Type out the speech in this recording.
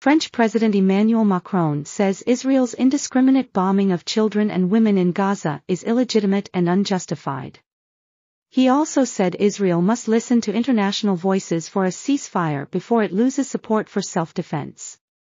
French President Emmanuel Macron says Israel's indiscriminate bombing of children and women in Gaza is illegitimate and unjustified. He also said Israel must listen to international voices for a ceasefire before it loses support for self-defense.